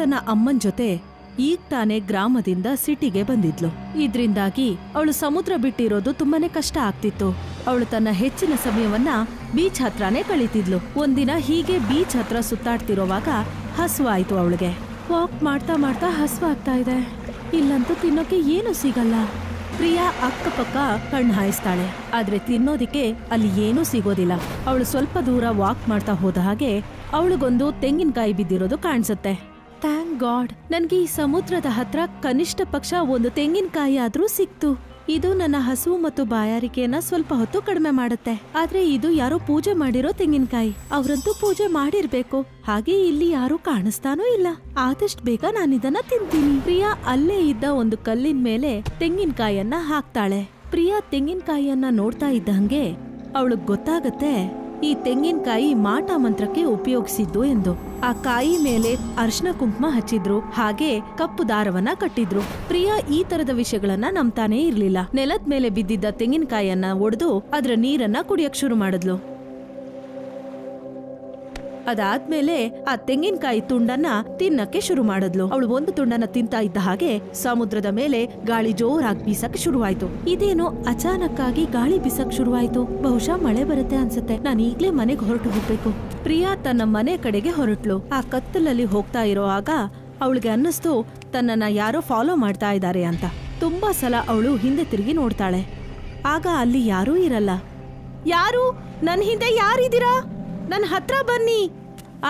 ತನ್ನ ಅಮ್ಮನ ಜೊತೆ ಈಗ ತಾನೇ ಗ್ರಾಮದಿಂದ ಸಿಟಿಗೆ ಬಂದಿದ್ಲು. ಇದರಿಂದಾಗಿ ಅವಳು ಸಮುದ್ರ ಬಿಟ್ಟಿರೋದು ತುಂಬಾನೇ ಕಷ್ಟ ಆಗ್ತಿತ್ತು. ಅವಳು ತನ್ನ ಹೆಚ್ಚಿನ ಸಮಯವನ್ನ ಬೀಚ್ ಹತ್ರನೇ ಕಳೀತಿದ್ಲು. ಒಂದಿನ ಹೀಗೆ ಬೀಚ್ ಹತ್ರ ಸುತ್ತಾಡ್ತಿರೋವಾಗ ಹಸುವಾಯ್ತು. ಅವಳಿಗೆ ವಾಕ್ ಮಾಡ್ತಾ ಮಾಡ್ತಾ ಹಸುವಾಗ್ತಾ ಇದೆ, ಇಲ್ಲಂತೂ ತಿನ್ನೋಕೆ ಏನು ಸಿಗಲ್ಲ. ಪ್ರಿಯಾ ಅಕ್ಕಪಕ್ಕ ಕಣ್ಣು ಹಾಯಿಸ್ತಾಳೆ, ಆದ್ರೆ ತಿನ್ನೋದಿಕ್ಕೆ ಅಲ್ಲಿ ಏನೂ ಸಿಗೋದಿಲ್ಲ. ಅವಳು ಸ್ವಲ್ಪ ದೂರ ವಾಕ್ ಮಾಡ್ತಾ ಹೋದ ಹಾಗೆ ಅವಳಿಗೊಂದು ತೆಂಗಿನಕಾಯಿ ಬಿದ್ದಿರೋದು ಕಾಣಿಸುತ್ತೆ. ಥ್ಯಾಂಕ್ ಗಾಡ್, ನನಗೆ ಈ ಸಮುದ್ರದ ಹತ್ರ ಕನಿಷ್ಠ ಪಕ್ಷ ಒಂದು ತೆಂಗಿನಕಾಯಿ ಆದ್ರೂ ಸಿಕ್ತು. ಇದು ನನ್ನ ಹಸುವು ಮತ್ತು ಬಾಯಾರಿಕೆಯನ್ನ ಸ್ವಲ್ಪ ಹೊತ್ತು ಕಡಿಮೆ ಮಾಡುತ್ತೆ. ಆದ್ರೆ ಇದು ಯಾರೋ ಪೂಜೆ ಮಾಡಿರೋ ತೆಂಗಿನಕಾಯಿ, ಅವರಂತೂ ಪೂಜೆ ಮಾಡಿರ್ಬೇಕು. ಹಾಗೆ ಇಲ್ಲಿ ಯಾರು ಕಾಣಿಸ್ತಾನೂ ಇಲ್ಲ. ಆದಷ್ಟು ಬೇಗ ನಾನಿದನ್ನ ತಿಂತೀನಿ. ಪ್ರಿಯಾ ಅಲ್ಲೇ ಇದ್ದ ಒಂದು ಕಲ್ಲಿನ ಮೇಲೆ ತೆಂಗಿನಕಾಯಿಯನ್ನ ಹಾಕ್ತಾಳೆ. ಪ್ರಿಯಾ ತೆಂಗಿನಕಾಯಿಯನ್ನ ನೋಡ್ತಾ ಇದ್ದಂಗೆ ಅವಳಗ್ ಗೊತ್ತಾಗತ್ತೆ ಈ ತೆಂಗಿನಕಾಯಿ ಮಾಟ ಮಂತ್ರಕ್ಕೆ ಉಪಯೋಗಿಸಿದ್ದು ಎಂದು. ಆ ಕಾಯಿ ಮೇಲೆ ಅರ್ಶನ ಕುಂಕುಮ ಹಚ್ಚಿದ್ರು, ಹಾಗೆ ಕಪ್ಪು ದಾರವನ್ನ ಕಟ್ಟಿದ್ರು. ಪ್ರಿಯಾ ಈ ತರದ ವಿಷಯಗಳನ್ನ ನಂಬ್ತಾನೇ ಇರ್ಲಿಲ್ಲ. ನೆಲದ ಮೇಲೆ ಬಿದ್ದಿದ್ದ ತೆಂಗಿನಕಾಯಿಯನ್ನ ಒಡೆದು ಅದರ ನೀರನ್ನ ಕುಡಿಯಕ್ ಶುರು ಮಾಡಿದ್ಲು. ಅದಾದ್ಮೇಲೆ ಆ ತೆಂಗಿನಕಾಯಿ ತುಂಡನ್ನ ತಿನ್ನಕ್ಕೆ ಶುರು ಮಾಡಿದ್ಲು. ಅವಳು ಒಂದು ತುಂಡನ್ನ ತಿಂತಾ ಇದ್ದ ಹಾಗೆ ಸಮುದ್ರದ ಮೇಲೆ ಗಾಳಿ ಜೋರಾಗಿ ಬೀಸಕ್ ಶುರುವಾಯ್ತು. ಇದೇನೋ ಅಚಾನಕ್ ಆಗಿ ಗಾಳಿ ಬೀಸಕ್ ಶುರುವಾಯ್ತು, ಬಹುಶಃ ಮಳೆ ಬರುತ್ತೆ ಅನ್ಸುತ್ತೆ. ನಾನು ಈಗ್ಲೇ ಮನೆಗೆ ಹೊರಟು ಹೋಗ್ಬೇಕು. ಪ್ರಿಯಾ ತನ್ನ ಮನೆ ಕಡೆಗೆ ಹೊರಟ್ಲು. ಆ ಕತ್ತಲಲ್ಲಿ ಹೋಗ್ತಾ ಇರೋವಾಗ ಅವಳಿಗೆ ಅನ್ನಿಸ್ತು ತನ್ನನ್ನ ಯಾರೋ ಫಾಲೋ ಮಾಡ್ತಾ ಇದ್ದಾರೆ ಅಂತ. ತುಂಬಾ ಸಲ ಅವಳು ಹಿಂದೆ ತಿರುಗಿ ನೋಡ್ತಾಳೆ, ಆಗ ಅಲ್ಲಿ ಯಾರೂ ಇರಲ್ಲ. ಯಾರು ನನ್ನ ಹಿಂದೆ ಯಾರಿದ್ದೀರಾ, ನನ್ನ ಹತ್ರ ಬನ್ನಿ.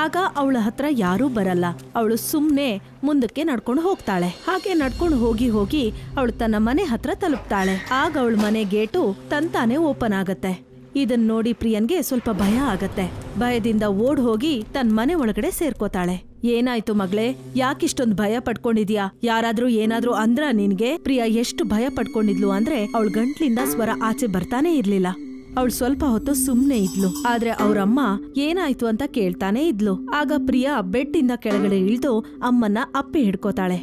ಆಗ ಅವಳ ಹತ್ರ ಯಾರೂ ಬರಲ್ಲ. ಅವಳು ಸುಮ್ಮನೆ ಮುಂದಕ್ಕೆ ನಡ್ಕೊಂಡು ಹೋಗ್ತಾಳೆ. ಹಾಗೆ ನಡ್ಕೊಂಡು ಹೋಗಿ ಹೋಗಿ ಅವಳು ತನ್ನ ಮನೆ ಹತ್ರ ತಲುಪ್ತಾಳೆ. ಆಗ ಅವಳ ಮನೆ ಗೇಟು ತಂತಾನೆ ಓಪನ್ ಆಗತ್ತೆ. ಇದನ್ನ ನೋಡಿ ಪ್ರಿಯನ್ಗೆ ಸ್ವಲ್ಪ ಭಯ ಆಗತ್ತೆ. ಭಯದಿಂದ ಓಡ್ ಹೋಗಿ ತನ್ನ ಮನೆ ಒಳಗಡೆ ಸೇರ್ಕೋತಾಳೆ. ಏನಾಯ್ತು ಮಗಳೇ, ಯಾಕಿಷ್ಟೊಂದು ಭಯ ಪಡ್ಕೊಂಡಿದ್ಯಾ? ಯಾರಾದ್ರೂ ಏನಾದ್ರೂ ಅಂದ್ರ ನಿನ್ಗೆ? ಪ್ರಿಯಾ ಎಷ್ಟು ಭಯ ಪಡ್ಕೊಂಡಿದ್ಲು ಅಂದ್ರೆ ಅವಳ ಗಂಟ್ಲಿಂದ ಸ್ವರ ಆಚೆ ಬರ್ತಾನೆ ಇರ್ಲಿಲ್ಲ. ಅವಳು ಸ್ವಲ್ಪ ಹೊತ್ತು ಸುಮ್ನೆ ಇದ್ಲು. ಆದ್ರೆ ಅವ್ರಮ್ಮ ಏನಾಯ್ತು ಅಂತ ಕೇಳ್ತಾನೆ ಇದ್ಲು. ಆಗ ಪ್ರಿಯಾ ಬೆಡ್ಡಿಂದ ಕೆಳಗಡೆ ಇಳಿದು ಅಮ್ಮನ್ನ ಅಪ್ಪೆ ಹಿಡ್ಕೋತಾಳೆ.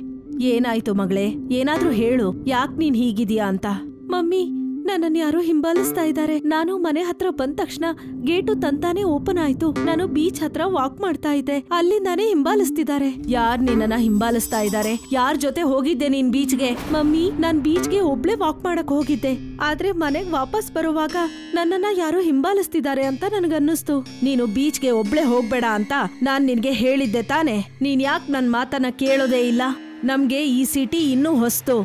ಏನಾಯ್ತು ಮಗಳೇ, ಏನಾದ್ರೂ ಹೇಳು, ಯಾಕೆ ನೀನ್ ಹೀಗಿದೀಯಾ ಅಂತ. ಮಮ್ಮಿ, ನನ್ನನ್ನು ಯಾರೋ ಹಿಂಬಾಲಿಸ್ತಾ ಇದ್ದಾರೆ. ನಾನು ಮನೆ ಹತ್ರ ಬಂದ ತಕ್ಷಣ ಗೇಟು ತಂತಾನೆ ಓಪನ್ ಆಯ್ತು. ನಾನು ಬೀಚ್ ಹತ್ರ ವಾಕ್ ಮಾಡ್ತಾ ಇದ್ದೆ, ಅಲ್ಲಿಂದಾನೇ ಹಿಂಬಾಲಿಸ್ತಿದ್ದಾರೆ. ಯಾರ್ ನಿನ್ನ ಹಿಂಬಾಲಿಸ್ತಾ ಇದ್ದಾರೆ? ಯಾರ ಜೊತೆ ಹೋಗಿದ್ದೆ ನೀನ್ ಬೀಚ್ಗೆ? ಮಮ್ಮಿ, ನಾನ್ ಬೀಚ್ಗೆ ಒಬ್ಳೆ ವಾಕ್ ಮಾಡಕ್ ಹೋಗಿದ್ದೆ, ಆದ್ರೆ ಮನೆಗ್ ವಾಪಸ್ ಬರುವಾಗ ನನ್ನನ್ನ ಯಾರೋ ಹಿಂಬಾಲಿಸ್ತಿದ್ದಾರೆ ಅಂತ ನನ್ಗನ್ನಿಸ್ತು. ನೀನು ಬೀಚ್ಗೆ ಒಬ್ಳೆ ಹೋಗ್ಬೇಡ ಅಂತ ನಾನ್ ನಿನ್ಗೆ ಹೇಳಿದ್ದೆ ತಾನೆ. ನೀನ್ ಯಾಕೆ ನನ್ ಮಾತನ್ನ ಕೇಳೋದೇ ಇಲ್ಲ? ನಮ್ಗೆ ಈ ಸಿಟಿ ಇನ್ನೂ ಹೊಸ್ತು.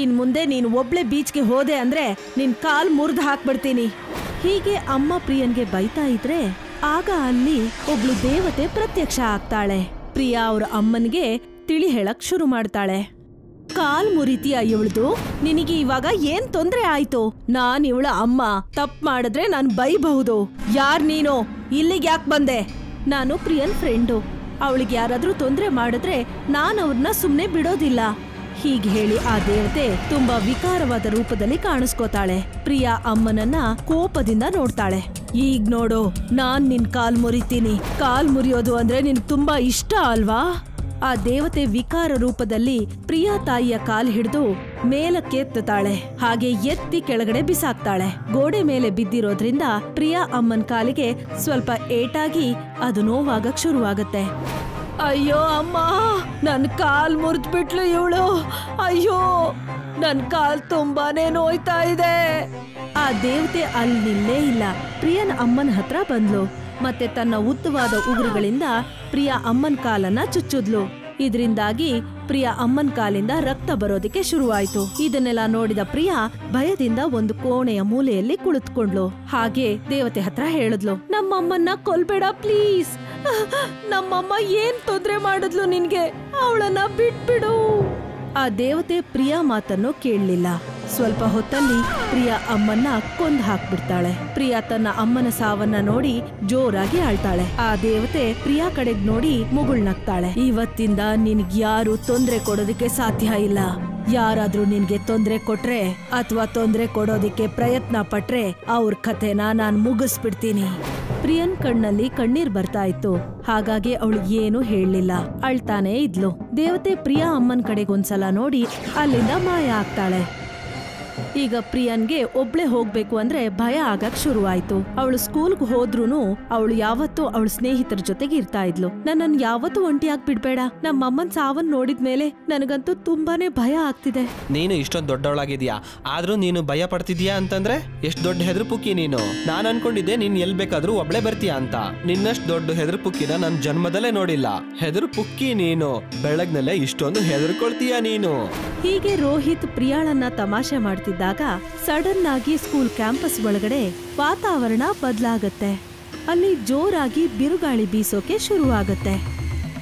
ಇನ್ ಮುಂದೆ ನೀನು ಒಬ್ಳೆ ಬೀಚ್ಗೆ ಹೋದೆ ಅಂದ್ರೆ ನಿನ್ ಕಾಲ್ ಮುರಿದು ಹಾಕ್ಬಿಡ್ತೀನಿ. ಹೀಗೆ ಅಮ್ಮ ಪ್ರಿಯನ್ಗೆ ಬೈತಾ ಇದ್ರೆ ಆಗ ಅಲ್ಲಿ ಒಬ್ಳು ದೇವತೆ ಪ್ರತ್ಯಕ್ಷ ಆಗ್ತಾಳೆ. ಪ್ರಿಯಾ ಅವ್ರ ಅಮ್ಮನ್ಗೆ ತಿಳಿ ಹೇಳಕ್ ಶುರು ಮಾಡ್ತಾಳೆ. ಕಾಲ್ ಮುರಿತೀಯ ಇವಳ್ದು? ನಿನಗೆ ಇವಾಗ ಏನ್ ತೊಂದ್ರೆ ಆಯ್ತು? ನಾನ್ ಇವಳ ಅಮ್ಮ, ತಪ್ಪು ಮಾಡಿದ್ರೆ ನಾನ್ ಬೈಬಹುದು. ಯಾರ್ ನೀನು? ಇಲ್ಲಿಗೆ ಯಾಕೆ ಬಂದೆ? ನಾನು ಪ್ರಿಯನ್ ಫ್ರೆಂಡು. ಅವಳಿಗೆ ಯಾರಾದ್ರೂ ತೊಂದ್ರೆ ಮಾಡಿದ್ರೆ ನಾನು ಅವ್ರನ್ನ ಸುಮ್ನೆ ಬಿಡೋದಿಲ್ಲ. ಹೀಗೆ ಹೇಳಿ ಆ ದೇವತೆ ತುಂಬಾ ವಿಕಾರವಾದ ರೂಪದಲ್ಲಿ ಕಾಣಿಸ್ಕೋತಾಳೆ. ಪ್ರಿಯಾ ಅಮ್ಮನನ್ನ ಕೋಪದಿಂದ ನೋಡ್ತಾಳೆ. ಈಗ ನೋಡು, ನಾನ್ ನಿನ್ ಕಾಲ್ ಮುರಿತೀನಿ. ಕಾಲ್ ಮುರಿಯೋದು ಅಂದ್ರೆ ನಿನ್ ತುಂಬಾ ಇಷ್ಟ ಅಲ್ವಾ? ಆ ದೇವತೆ ವಿಕಾರ ರೂಪದಲ್ಲಿ ಪ್ರಿಯಾ ತಾಯಿಯ ಕಾಲ್ ಹಿಡಿದು ಮೇಲಕ್ಕೆ ಎತ್ತಾಳೆ, ಹಾಗೆ ಎತ್ತಿ ಕೆಳಗಡೆ ಬಿಸಾಕ್ತಾಳೆ. ಗೋಡೆ ಮೇಲೆ ಬಿದ್ದಿರೋದ್ರಿಂದ ಪ್ರಿಯಾ ಅಮ್ಮನ ಕಾಲಿಗೆ ಸ್ವಲ್ಪ ಏಟಾಗಿ ಅದು ನೋವಾಗಕ್ ಶುರುವಾಗತ್ತೆ. ಅಯ್ಯೋ ಅಮ್ಮ, ನನ್ನ ಕಾಲ್ ಮುರಿದು ಬಿಟ್ಲು ಇವಳು. ಅಯ್ಯೋ, ನನ್ನ ಕಾಲ್ ತುಂಬಾನೇ ನೋಯ್ತಾ ಇದೆ. ಆ ದೇವತೆ ಅಲ್ಲಿ ನಿಲ್ಲೇ ಇಲ್ಲ. ಪ್ರಿಯನ ಅಮ್ಮನ ಹತ್ರ ಬಂದ್ಲು ಮತ್ತೆ ತನ್ನ ಉದ್ದವಾದ ಉಗುರುಗಳಿಂದ ಪ್ರಿಯಾ ಅಮ್ಮನ ಕಾಲನ್ನ ಚುಚ್ಚಿದ್ಲು. ಇದರಿಂದಾಗಿ ಪ್ರಿಯಾ ಅಮ್ಮನ ಕಾಲಿಂದ ರಕ್ತ ಬರೋದಿಕ್ಕೆ ಶುರುವಾಯ್ತು. ಇದನ್ನೆಲ್ಲ ನೋಡಿದ ಪ್ರಿಯಾ ಭಯದಿಂದ ಒಂದು ಕೋಣೆಯ ಮೂಲೆಯಲ್ಲಿ ಕುಳಿತುಕೊಂಡ್ಲು. ಹಾಗೆ ದೇವತೆ ಹತ್ರ ಹೇಳಿದ್ಲು, ನಮ್ಮಮ್ಮನ್ನ ಕೊಲ್ಬೇಡ ಪ್ಲೀಸ್. ನಮ್ಮಮ್ಮ ಏನ್ ತೊಂದರೆ ಮಾಡಿದ್ಲು ನಿನ್ಗೆ? ಅವಳನ್ನ ಬಿಟ್ಬಿಡು. ಆ ದೇವತೆ ಪ್ರಿಯಾ ಮಾತನ್ನು ಕೇಳಲಿಲ್ಲ. ಸ್ವಲ್ಪ ಹೊತ್ತಲ್ಲಿ ಪ್ರಿಯಾ ಅಮ್ಮನ್ನ ಕೊಂದು ಹಾಕ್ಬಿಡ್ತಾಳೆ. ಪ್ರಿಯಾ ತನ್ನ ಅಮ್ಮನ ಸಾವನ್ನ ನೋಡಿ ಜೋರಾಗಿ ಅಳ್ತಾಳೆ. ಆ ದೇವತೆ ಪ್ರಿಯಾ ಕಡೆಗ್ ನೋಡಿ ಮುಗುಳ್ನಗ್ತಾಳೆ. ಇವತ್ತಿಂದ ನಿನ್ಗೆ ಯಾರು ತೊಂದ್ರೆ ಕೊಡೋದಕ್ಕೆ ಸಾಧ್ಯ ಇಲ್ಲ. ಯಾರಾದ್ರೂ ನಿನ್ಗೆ ತೊಂದ್ರೆ ಕೊಟ್ರೆ ಅಥವಾ ತೊಂದ್ರೆ ಕೊಡೋದಿಕ್ಕೆ ಪ್ರಯತ್ನ ಪಟ್ರೆ ಅವ್ರ ಕಥೆನ ನಾನ್ ಮುಗಿಸ್ಬಿಡ್ತೀನಿ. ಪ್ರಿಯನ್ ಕಣ್ಣಲ್ಲಿ ಕಣ್ಣೀರ್ ಬರ್ತಾ ಇತ್ತು. ಹಾಗಾಗಿ ಅವಳು ಏನು ಹೇಳಲಿಲ್ಲ, ಅಳ್ತಾನೆ ಇದ್ಲು. ದೇವತೆ ಪ್ರಿಯಾ ಅಮ್ಮನ್ ಕಡೆಗೊಂದ್ಸಲ ನೋಡಿ ಅಲ್ಲಿಂದ ಮಾಯ ಆಗ್ತಾಳೆ. ಈಗ ಪ್ರಿಯನ್ಗೆ ಒಬ್ಳೆ ಹೋಗಬೇಕು ಅಂದ್ರೆ ಭಯ ಆಗಕ್ಕೆ ಶುರುವಾಯಿತು. ಅವಳು ಸ್ಕೂಲ್ ಗೆ ಹೋದ್ರೂನು ಅವಳು ಯಾವತ್ತೂ ಅವಳ ಸ್ನೇಹಿತರ ಜೊತೆಗೆ ಇರ್ತಾ ಇದ್ಲು. ನನ್ನನ್ನು ಯಾವತ್ತೂ ಒಂಟಿಯಾಗಿ ಬಿಡಬೇಡ, ನಮ್ಮ ಅಮ್ಮನ ಸಾವನ್ನ ನೋಡಿದ ಮೇಲೆ ನನಗಂತೂ ತುಂಬಾನೇ ಭಯ ಆಗ್ತಿದೆ. ನೀನು ಇಷ್ಟೊಂದು ದೊಡ್ಡವಳಾಗಿದ್ದೀಯಾ, ಆದ್ರೂ ನೀನು ಭಯ ಪಡ್ತಿದ್ದೀಯಾ ಅಂತಂದ್ರೆ ಎಷ್ಟು ದೊಡ್ಡ ಹೆದರುಪುಕ್ಕಿ ನೀನು. ನಾನು ಅನ್ಕೊಂಡಿದ್ದೆ ನೀನ್ ಎಲ್ಲಿ ಬೇಕಾದ್ರೂ ಒಬ್ಳೆ ಬರ್ತೀಯ ಅಂತ. ನಿನ್ನಷ್ಟು ದೊಡ್ಡ ಹೆದರುಪುಕ್ಕಿನ ನನ್ನ ಜನ್ಮದಲ್ಲೇ ನೋಡಿಲ್ಲ. ಹೆದರುಪುಕ್ಕಿ ನೀನು, ಬೆಳಗ್ನಲ್ಲೇ ಇಷ್ಟೊಂದು ಹೆದರ್ಕೊಳ್ತೀಯ ನೀನು. ಹೀಗೆ ರೋಹಿತ್ ಪ್ರಿಯಾಳನ್ನ ತಮಾಷೆ ಮಾಡ್ತಿದ್ದಾಗ ಸಡನ್ ಆಗಿ ಸ್ಕೂಲ್ ಕ್ಯಾಂಪಸ್ ಒಳಗಡೆ ವಾತಾವರಣ ಬದಲಾಗತ್ತೆ. ಅಲ್ಲಿ ಜೋರಾಗಿ ಬಿರುಗಾಳಿ ಬೀಸೋಕೆ ಶುರುವಾಗತ್ತೆ.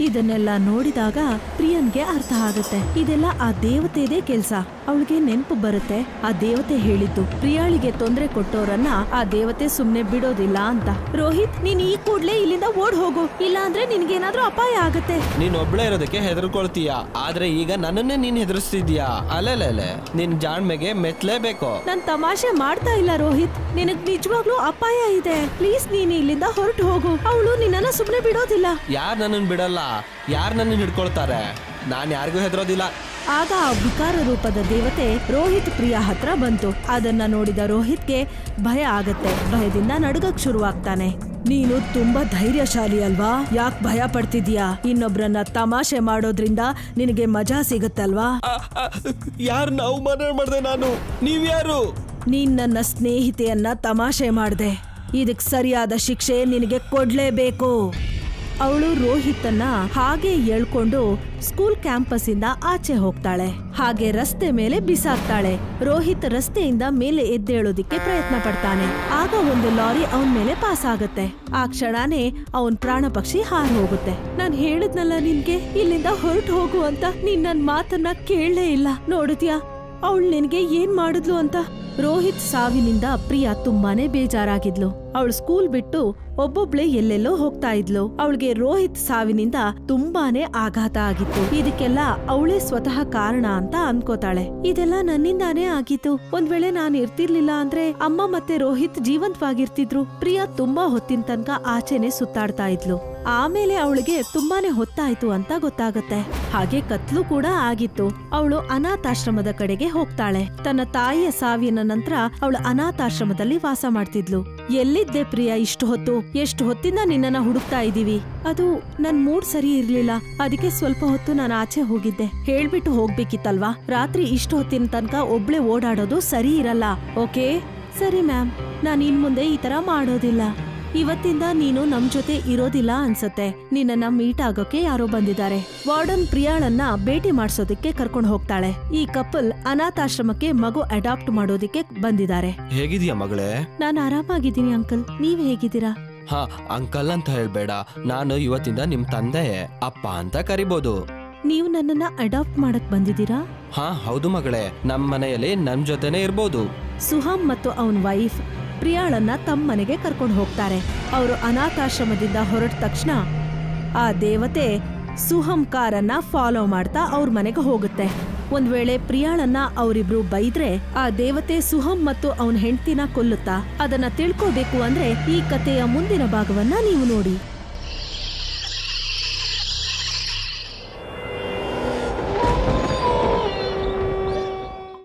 ಇದನ್ನೆಲ್ಲ ನೋಡಿದಾಗ ಪ್ರಿಯನ್ಗೆ ಅರ್ಥ ಆಗುತ್ತೆ, ಇದೆಲ್ಲ ಆ ದೇವತೆದೇ ಕೆಲಸ. ಅವಳಿಗೆ ನೆನಪು ಬರುತ್ತೆ ಆ ದೇವತೆ ಹೇಳಿದ್ದು, ಪ್ರಿಯಾಳಿಗೆ ತೊಂದರೆ ಕೊಟ್ಟೋರನ್ನ ಆ ದೇವತೆ ಸುಮ್ನೆ ಬಿಡೋದಿಲ್ಲ ಅಂತ. ರೋಹಿತ್, ನೀನ್ ಈ ಕೂಡ್ಲೆ ಇಲ್ಲಿಂದ ಓಡ್ ಹೋಗು, ಇಲ್ಲ ಅಂದ್ರೆ ನಿನ್ಗೇನಾದ್ರೂ ಅಪಾಯ ಆಗತ್ತೆ. ನೀನ್ ಒಬ್ಳೆ ಇರೋದಕ್ಕೆ ಹೆದರ್ಕೊಳ್ತೀಯ, ಆದ್ರೆ ಈಗ ನನ್ನನ್ನೇ ನೀನ್ ಹೆದರ್ಸ್ತಿದ್ಯಾ. ಅಲ್ಲೇ ನಿನ್ ಜಾಣ್ಮೆಗೆ ಮೆತ್ಲೇಬೇಕು. ನಾನ್ ತಮಾಷೆ ಮಾಡ್ತಾ ಇಲ್ಲ ರೋಹಿತ್, ನಿನಗ್ ನಿಜವಾಗ್ಲೂ ಅಪಾಯ ಇದೆ. ಪ್ಲೀಸ್ ನೀನ್ ಇಲ್ಲಿಂದ ಹೊರಟು ಹೋಗು, ಅವಳು ನಿನ್ನ ಸುಮ್ನೆ ಬಿಡೋದಿಲ್ಲ. ಯಾರ್ ನನ್ನನ್ ಬಿಡಲ್ಲ, ಯಾರ್ ನನ್ನ ಹಿಡ್ಕೊಳ್ತಾರೆ? ನಾನ್ ಯಾರಿಗೂ ಹೆದರೋದಿಲ್ಲ. ಆಗ ಆ ವಿಕಾರ ರೂಪದ ದೇವತೆ ರೋಹಿತ್ ಪ್ರಿಯಾ ಹತ್ರ ಬಂತು. ಅದನ್ನ ನೋಡಿದ ರೋಹಿತ್ಗೆ ಭಯ ಆಗತ್ತೆ. ಭಯದಿಂದ ನಡುಗಕ್ ಶುರುವಾಗ್ತಾನೆ. ನೀನು ತುಂಬಾ ಧೈರ್ಯಶಾಲಿ ಅಲ್ವಾ, ಯಾಕೆ ಭಯ ಪಡ್ತಿದ್ಯಾ? ಇನ್ನೊಬ್ರನ್ನ ತಮಾಷೆ ಮಾಡೋದ್ರಿಂದ ನಿನಗೆ ಮಜಾ ಸಿಗುತ್ತಲ್ವಾ? ಯಾರನ್ನ ಅವಮಾನ ಮಾಡ್ದೆ ನಾನು? ನೀವ್ಯಾರು? ನೀನ್ ನನ್ನ ಸ್ನೇಹಿತೆಯನ್ನ ತಮಾಷೆ ಮಾಡ್ದೆ, ಇದಕ್ ಸರಿಯಾದ ಶಿಕ್ಷೆ ನಿನಗೆ ಕೊಡ್ಲೇಬೇಕು. ಅವಳು ರೋಹಿತನ್ನ ಹಾಗೆ ಹೇಳ್ಕೊಂಡು ಸ್ಕೂಲ್ ಕ್ಯಾಂಪಸ್ ಇಂದ ಆಚೆ ಹೋಗ್ತಾಳೆ, ಹಾಗೆ ರಸ್ತೆ ಮೇಲೆ ಬಿಸಾಕ್ತಾಳೆ. ರೋಹಿತ್ ರಸ್ತೆಯಿಂದ ಮೇಲೆ ಎದ್ದೇಳೋದಿಕ್ಕೆ ಪ್ರಯತ್ನ ಪಡ್ತಾನೆ. ಆಗ ಒಂದು ಲಾರಿ ಅವನ ಮೇಲೆ ಪಾಸ್ ಆಗತ್ತೆ. ಆ ಕ್ಷಣನೇ ಅವನ್ ಪ್ರಾಣ ಪಕ್ಷಿ ಹಾರಿ ಹೋಗುತ್ತೆ. ನಾನ್ ಹೇಳಿದ್ನಲ್ಲ ನಿನ್ಗೆ ಇಲ್ಲಿಂದ ಹೊರಟು ಹೋಗು ಅಂತ, ನೀನ್ ನನ್ ಮಾತನ್ನ ಕೇಳಲೇ ಇಲ್ಲ. ನೋಡಿದ್ಯಾ ಅವಳು ನಿನ್ಗೆ ಏನ್ ಮಾಡಿದ್ಲು ಅಂತ? ರೋಹಿತ್ ಸಾವಿನಿಂದ ಪ್ರಿಯಾ ತುಂಬಾನೇ ಬೇಜಾರಾಗಿದ್ಲು. ಅವಳು ಸ್ಕೂಲ್ ಬಿಟ್ಟು ಒಬ್ಬೊಬ್ಳೆ ಎಲ್ಲೆಲ್ಲೋ ಹೋಗ್ತಾ ಇದ್ಲು. ಅವಳಿಗೆ ರೋಹಿತ್ ಸಾವಿನಿಂದ ತುಂಬಾನೇ ಆಘಾತ ಆಗಿತ್ತು. ಇದಕ್ಕೆಲ್ಲ ಅವಳೇ ಸ್ವತಃ ಕಾರಣ ಅಂತ ಅನ್ಕೋತಾಳೆ. ಇದೆಲ್ಲ ನನ್ನಿಂದಾನೇ ಆಗಿತ್ತು, ಒಂದ್ ವೇಳೆ ನಾನು ಇರ್ತಿರ್ಲಿಲ್ಲ ಅಂದ್ರೆ ಅಮ್ಮ ಮತ್ತೆ ರೋಹಿತ್ ಜೀವಂತವಾಗಿರ್ತಿದ್ರು. ಪ್ರಿಯಾ ತುಂಬಾ ಹೊತ್ತಿನ ತನಕ ಆಚೆನೆ ಸುತ್ತಾಡ್ತಾ ಇದ್ಲು. ಆಮೇಲೆ ಅವಳಿಗೆ ತುಂಬಾನೇ ಹೊತ್ತಾಯ್ತು ಅಂತ ಗೊತ್ತಾಗತ್ತೆ. ಹಾಗೆ ಕತ್ಲು ಕೂಡ ಆಗಿತ್ತು. ಅವಳು ಅನಾಥಾಶ್ರಮದ ಕಡೆಗೆ ಹೋಗ್ತಾಳೆ. ತನ್ನ ತಾಯಿಯ ಸಾವಿನ ನಂತರ ಅವಳು ಅನಾಥಾಶ್ರಮದಲ್ಲಿ ವಾಸ ಮಾಡ್ತಿದ್ಲು. ಎಲ್ಲಿದ್ದೆ ಪ್ರಿಯಾ ಇಷ್ಟು ಹೊತ್ತು? ಎಷ್ಟು ಹೊತ್ತಿಂದ ನಿನ್ನನ್ನ ಹುಡುಕ್ತಾ ಇದೀವಿ. ಅದು ನನ್ ಮೂಡ್ ಸರಿ ಇರ್ಲಿಲ್ಲ, ಅದಕ್ಕೆ ಸ್ವಲ್ಪ ಹೊತ್ತು ನಾನು ಆಚೆ ಹೋಗಿದ್ದೆ. ಹೇಳ್ಬಿಟ್ಟು ಹೋಗ್ಬೇಕಿತ್ತಲ್ವಾ, ರಾತ್ರಿ ಇಷ್ಟು ಹೊತ್ತಿನ ತನಕ ಒಬ್ಳೆ ಓಡಾಡೋದು ಸರಿ ಇರಲ್ಲ. ಓಕೆ ಸರಿ ಮ್ಯಾಮ್, ನಾನು ಇನ್ ಮುಂದೆ ಈ ತರ ಮಾಡೋದಿಲ್ಲ. ಇವತ್ತಿಂದ ನೀನು ನಮ್ ಜೊತೆ ಇರೋದಿಲ್ಲ ಅನ್ಸತ್ತೆ, ನಿನ್ನ ಮೀಟ್ ಆಗೋಕೆ ಯಾರೋ ಬಂದಿದ್ದಾರೆ. ವಾರ್ಡನ್ ಪ್ರಿಯಾಳನ್ನ ಭೇಟಿ ಮಾಡಿಸೋದಕ್ಕೆ ಕರ್ಕೊಂಡು ಹೋಗ್ತಾಳೆ. ಈ ಕಪಲ್ ಅನಾಥಾಶ್ರಮಕ್ಕೆ ಮಗು ಅಡಾಪ್ಟ್ ಮಾಡೋದಿಕ್ಕೆ ಬಂದಿದ್ದಾರೆ. ಹೇಗಿದ್ಯಾ ಮಗಳೇ? ನಾನು ಆರಾಮಾಗಿದ್ದೀನಿ ಅಂಕಲ್, ನೀವ್ ಹೇಗಿದ್ದೀರಾ? ಹಾ ಅಂಕಲ್ ಅಂತ ಹೇಳ್ಬೇಡ, ನಾನು ಇವತ್ತಿಂದ ನಿಮ್ ತಂದೆ, ಅಪ್ಪ ಅಂತ ಕರಿಬಹುದು. ನೀವು ನನ್ನನ್ನ ಅಡಾಪ್ಟ್ ಮಾಡಕ್ ಬಂದಿದ್ದೀರಾ? ಹಾ ಹೌದು ಮಗಳೇ, ನಮ್ ಮನೆಯಲ್ಲಿ ನಮ್ ಜೊತೆನೆ ಇರ್ಬೋದು. ಸುಹಾಮ್ ಮತ್ತು ಅವನ್ ವೈಫ್ ಪ್ರಿಯಾಳನ್ನ ತಮ್ಮ ಮನೆಗೆ ಕರ್ಕೊಂಡು ಹೋಗ್ತಾರೆ. ಅವರು ಅನಾಥಾಶ್ರಮದಿಂದ ಹೊರಟ ತಕ್ಷಣ ಆ ದೇವತೆ ಸುಹಮ್ ಕಾರನ್ನ ಫಾಲೋ ಮಾಡ್ತಾ ಅವ್ರ ಮನೆಗೆ ಹೋಗುತ್ತೆ. ಒಂದ್ ವೇಳೆ ಪ್ರಿಯಾಳನ್ನ ಅವರಿಬ್ರು ಬೈದ್ರೆ ಆ ದೇವತೆ ಸುಹಮ್ ಮತ್ತು ಅವನ ಹೆಂಡತಿನ ಕೊಲ್ಲುತ್ತಾ. ಅದನ್ನ ತಿಳ್ಕೋಬೇಕು ಅಂದ್ರೆ ಈ ಕಥೆಯ ಮುಂದಿನ ಭಾಗವನ್ನ ನೀವು ನೋಡಿ.